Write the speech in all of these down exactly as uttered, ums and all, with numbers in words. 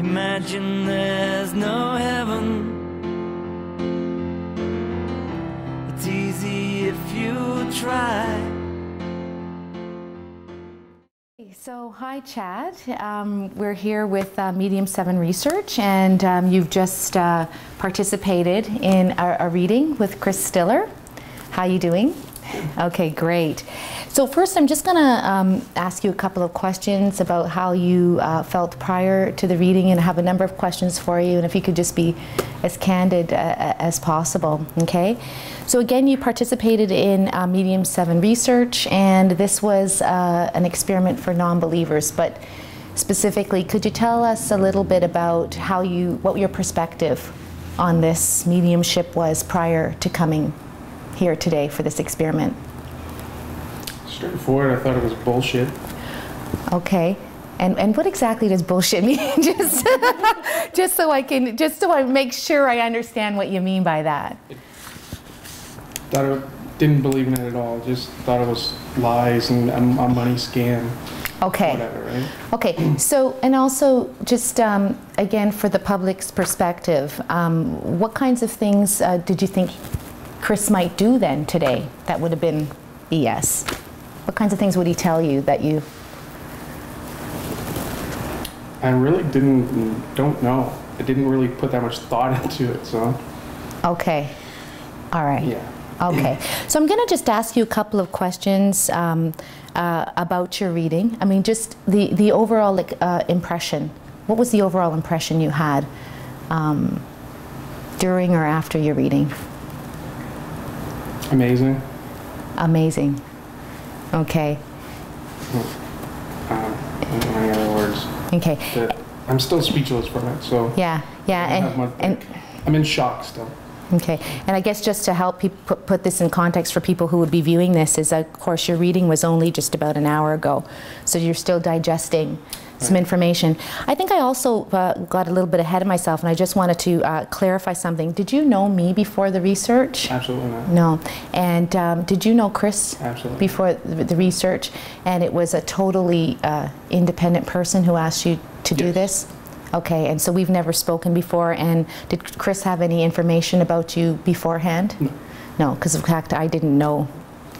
Imagine there's no heaven. It's easy if you try. So, hi, Chad. Um, we're here with uh, Medium seven Research, and um, you've just uh, participated in a, a reading with Chris Stiller. How are you doing? Okay, great. So first, I'm just going to um, ask you a couple of questions about how you uh, felt prior to the reading, and have a number of questions for you, and if you could just be as candid uh, as possible, okay? So again, you participated in uh, Medium seven Research, and this was uh, an experiment for non-believers, but specifically, could you tell us a little bit about how you, what your perspective on this mediumship was prior to coming here today for this experiment? Straightforward, I thought it was bullshit. Okay. And, and what exactly does bullshit mean? just, just so I can, just so I make sure I understand what you mean by that. It, thought it, didn't believe in it at all. Just thought it was lies and a, a money scam. Okay. Whatever, right? Okay. So, and also, just um, again, for the public's perspective, um, what kinds of things uh, did you think Chris might do then today that would have been B S? What kinds of things would he tell you that you... I really didn't, don't know. I didn't really put that much thought into it, so... Okay. All right. Yeah. Okay. So I'm going to just ask you a couple of questions um, uh, about your reading. I mean, just the, the overall uh, impression. What was the overall impression you had um, during or after your reading? Amazing. Amazing. Okay. Uh, I don't know any other words. Okay. But I'm still speechless from it, so. Yeah, yeah. I and, much, and I'm in shock still. Okay. And I guess just to help people put, put this in context for people who would be viewing this is, of course, your reading was only just about an hour ago, so you're still digesting some information. I think I also uh, got a little bit ahead of myself, and I just wanted to uh, clarify something. Did you know me before the research? Absolutely not. No. And um, did you know Chris? Absolutely. Before the, the research? And it was a totally uh, independent person who asked you to yes. do this? Okay, and so we've never spoken before. And did Chris have any information about you beforehand? No. No, because in fact I didn't know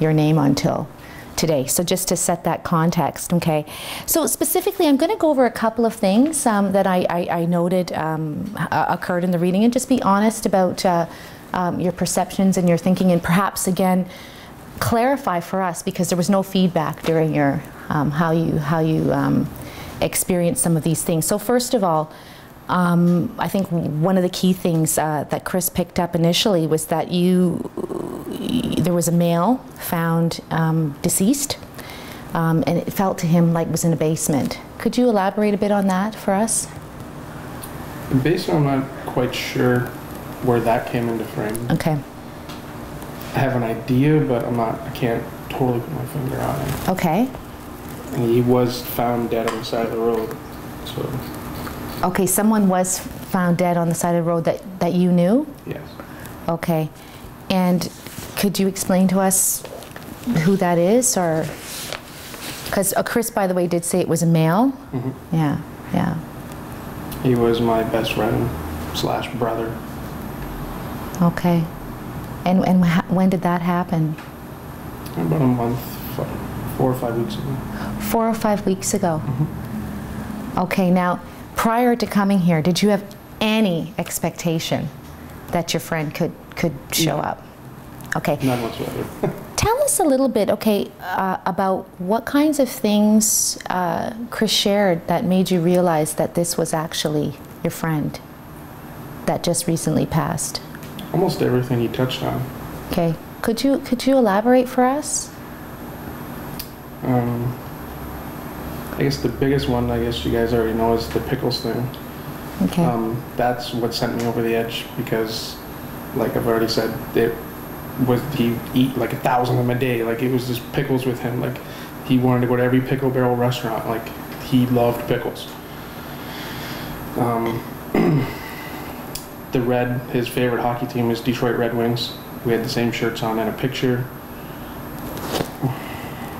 your name until today. So just to set that context, okay. So specifically, I'm going to go over a couple of things um, that I, I, I noted um, uh, occurred in the reading, and just be honest about uh, um, your perceptions and your thinking, and perhaps again clarify for us, because there was no feedback during your um, how you how you um, experienced some of these things. So first of all, um, I think one of the key things uh, that Chris picked up initially was that you. There was a male found um, deceased, um, and it felt to him like it was in a basement. Could you elaborate a bit on that for us? The basement, I'm not quite sure where that came into frame. Okay. I have an idea, but I'm not, I can't totally put my finger on it. Okay. And he was found dead on the side of the road, so. Okay, someone was found dead on the side of the road that, that you knew? Yes. Okay. And could you explain to us who that is, or because uh, Chris, by the way, did say it was a male. Mm-hmm. Yeah, yeah. He was my best friend slash brother. Okay, and and when did that happen? About a month, four or five weeks ago. Four or five weeks ago. Mm-hmm. Okay, now prior to coming here, did you have any expectation that your friend could could show yeah. up? Okay. None whatsoever. Tell us a little bit, okay, uh, about what kinds of things uh, Chris shared that made you realize that this was actually your friend that just recently passed. Almost everything he touched on. Okay. Could you could you elaborate for us? Um, I guess the biggest one, I guess you guys already know, is the pickles thing. Okay. Um, that's what sent me over the edge, because, like I've already said, it. Was he eat like a thousand of them a day? Like it was just pickles with him. Like he wanted to go to every pickle barrel restaurant. Like he loved pickles. Um, the red, his favorite hockey team is Detroit Red Wings. We had the same shirts on and a picture.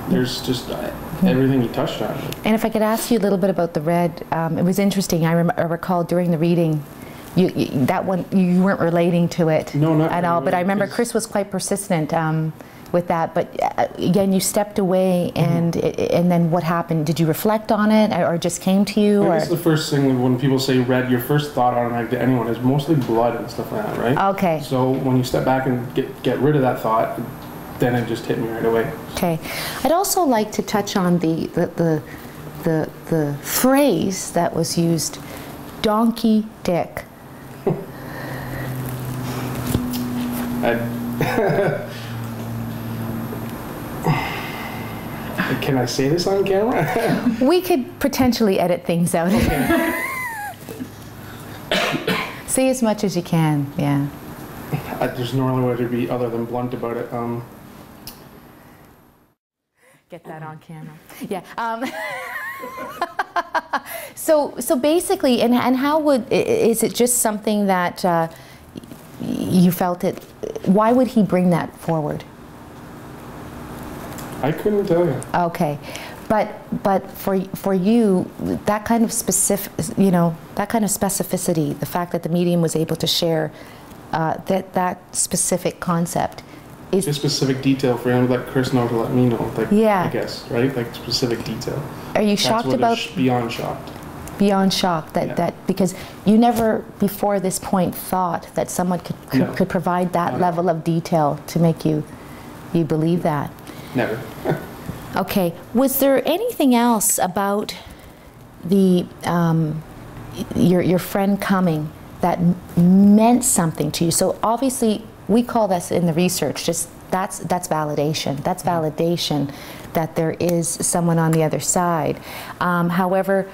There's just uh, everything you touched on. And if I could ask you a little bit about the red, um, it was interesting. I, rem I recall during the reading, you, you, that one you weren't relating to it no, not at all. But I remember Chris was quite persistent um, with that. But uh, again, you stepped away, and mm-hmm. it, and then what happened? Did you reflect on it, or it just came to you? I guess the first thing when people say red, your first thought automatically to anyone is mostly blood and stuff like that, right? Okay. So when you step back and get get rid of that thought, then it just hit me right away. Okay. I'd also like to touch on the the the the, the phrase that was used, donkey dick. I Can I say this on camera? We could potentially edit things out. Say as much as you can, yeah. I, there's no other way to be other than blunt about it. Um. Get that on camera. Yeah. Um. so, so basically, and, and how would, is it just something that uh, you felt it, why would he bring that forward? I couldn't tell you. Okay, but but for for you, that kind of specific, you know, that kind of specificity, the fact that the medium was able to share uh, that that specific concept, is just specific detail for him, like Chris know to let me know, like yeah. I guess, right, like specific detail. Are you That's shocked about? Sh beyond shocked. Beyond shocked that yeah. that because you never before this point thought that someone could could, no. could provide that no. level of detail to make you you believe that. Never. Okay. Was there anything else about the um, your your friend coming that m meant something to you? So obviously, we call this in the research just that's that's validation. That's validation that there is someone on the other side. Um, however,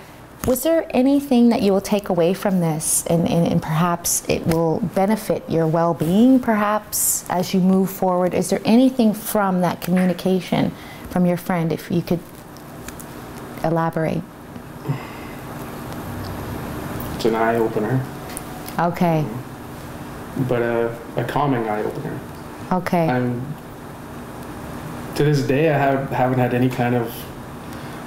was there anything that you will take away from this, and, and, and perhaps it will benefit your well-being, perhaps, as you move forward? Is there anything from that communication from your friend, if you could elaborate? It's an eye-opener. Okay. But a, a calming eye-opener. Okay. I'm, to this day, I have, haven't had any kind of,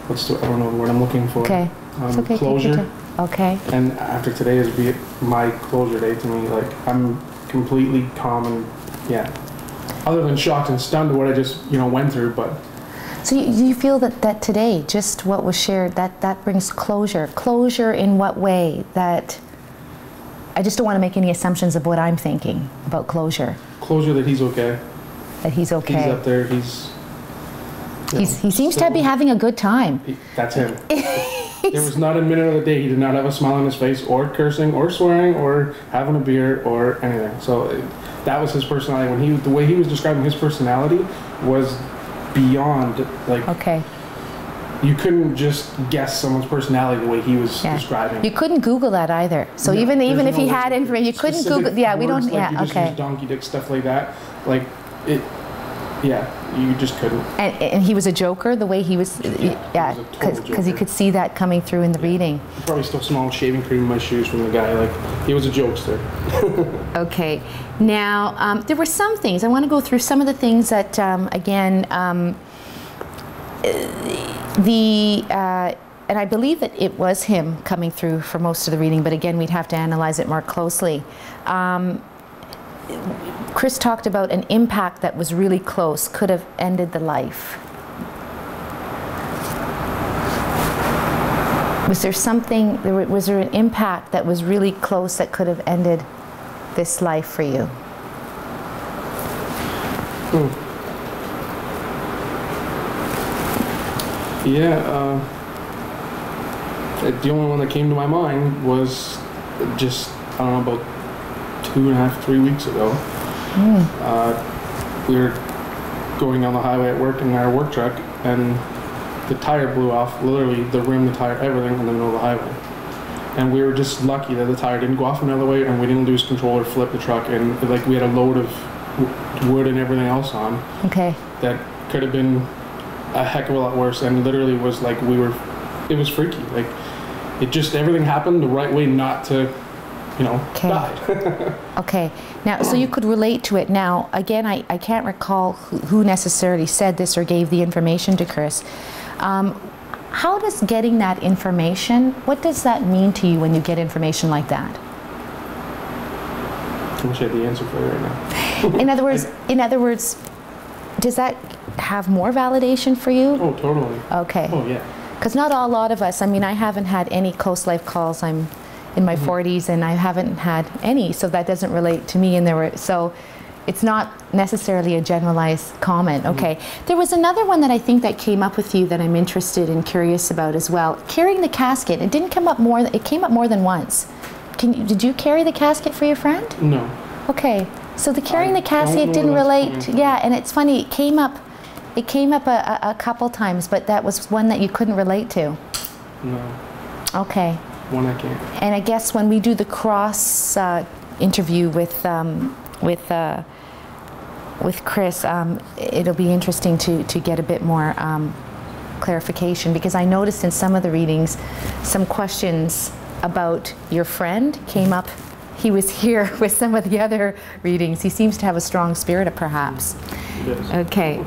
what's the, I don't know what I'm looking for. Okay. Um, okay, closure. Okay. And after today is be my closure day to me. Like I'm completely calm and yeah. Other than shocked and stunned what I just you know went through, but. So you, you feel that that today, just what was shared, that that brings closure. Closure in what way? That I just don't want to make any assumptions of what I'm thinking about closure. Closure that he's okay. That he's okay. He's up there. He's. He's, he seems so, to be having a good time. He, that's him. There was not a minute of the day he did not have a smile on his face, or cursing, or swearing, or having a beer, or anything. So it, that was his personality. When he, the way he was describing his personality was beyond like. Okay. You couldn't just guess someone's personality the way he was yeah. describing. You couldn't Google that either. So no, even even no if he had information, you couldn't Google. Yeah, words, we don't. Like yeah, you just okay. Use donkey dick stuff like that, like it. Yeah. You just couldn't. And, and he was a joker, the way he was, yeah, because yeah, you could see that coming through in the yeah. reading. I probably still smelled shaving cream in my shoes from the guy, like, he was a jokester. Okay, now, um, there were some things, I want to go through some of the things that, um, again, um, the, uh, and I believe that it was him coming through for most of the reading, but again, we'd have to analyze it more closely. Um, Chris talked about an impact that was really close, could have ended the life. Was there something, was there an impact that was really close that could have ended this life for you? Hmm. Yeah, uh, the only one that came to my mind was just, I don't know, about two and a half, three weeks ago. Mm. Uh, we were going down the highway at work in our work truck, and the tire blew off, literally the rim, the tire, everything in the middle of the highway. And we were just lucky that the tire didn't go off another way, and we didn't lose control or flip the truck, and like we had a load of wood and everything else on. Okay. That could have been a heck of a lot worse, and literally was like we were, it was freaky. Like, it just, everything happened the right way not to, you know, okay. died. Okay. Now, so you could relate to it. Now, again, I, I can't recall who, who necessarily said this or gave the information to Chris, Um, how does getting that information, what does that mean to you when you get information like that? I wish I had the answer for you right now. in other words, I, in other words, does that have more validation for you? Oh, totally. Okay. Oh, yeah. Because not a lot of us, I mean, I haven't had any close life calls. I'm in my mm-hmm. forties and I haven't had any, so that doesn't relate to me. And there were, so it's not necessarily a generalized comment. Okay. Mm-hmm. There was another one that I think that came up with you that I'm interested and curious about as well. Carrying the casket. It didn't come up more, it came up more than once. Can you, did you carry the casket for your friend? No. Okay. So the carrying I the casket didn't relate. To, yeah, and it's funny, it came up It came up a, a, a couple times, but that was one that you couldn't relate to. No. Okay. One I can't. And I guess when we do the cross uh, interview with um, with uh, with Chris, um, it'll be interesting to to get a bit more um, clarification, because I noticed in some of the readings, some questions about your friend came up. He was here with some of the other readings. He seems to have a strong spirit, perhaps. Yes. Okay.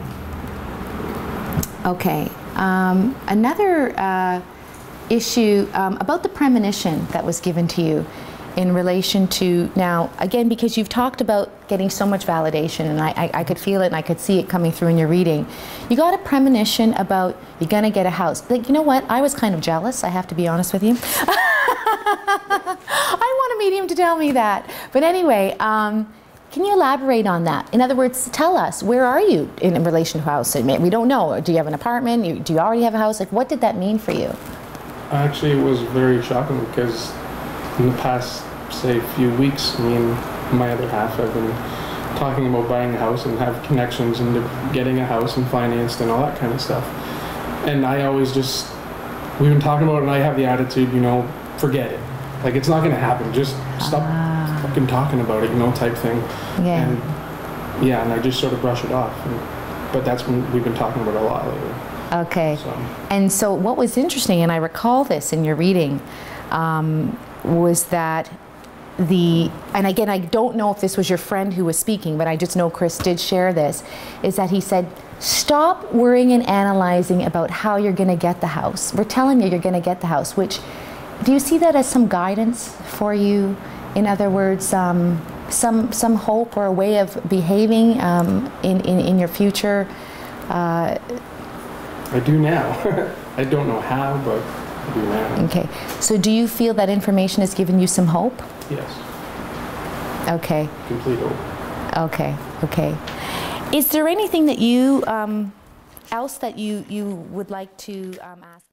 Okay. Um, another uh, issue um, about the premonition that was given to you in relation to, now, again, because you've talked about getting so much validation, and I, I, I could feel it and I could see it coming through in your reading. You got a premonition about you're going to get a house. Like, you know what? I was kind of jealous, I have to be honest with you. I want a medium to tell me that. But anyway, um, can you elaborate on that? In other words, tell us, where are you in, in relation to house? I mean, we don't know. Do you have an apartment? You, do you already have a house? Like, what did that mean for you? Actually, it was very shocking, because in the past, say, few weeks, me and my other half have been talking about buying a house and have connections into getting a house and financed and all that kind of stuff. And I always just, we've been talking about it, and I have the attitude, you know, forget it. Like, it's not going to happen. Just stop. Uh-huh. Fucking talking about it, you know, type thing. Yeah. And, yeah, and I just sort of brush it off. And, but that's when we've been talking about it a lot lately. Okay. So. And so what was interesting, and I recall this in your reading, um, was that the, and again, I don't know if this was your friend who was speaking, but I just know Chris did share this, is that he said, stop worrying and analyzing about how you're going to get the house. We're telling you you're going to get the house, which, do you see that as some guidance for you? In other words, um, some some hope or a way of behaving um, in, in, in your future? Uh, I do now. I don't know how, but I do now. Okay. So do you feel that information has given you some hope? Yes. Okay. Complete hope. Okay. Okay. Is there anything that you, um, else that you, you would like to um, ask?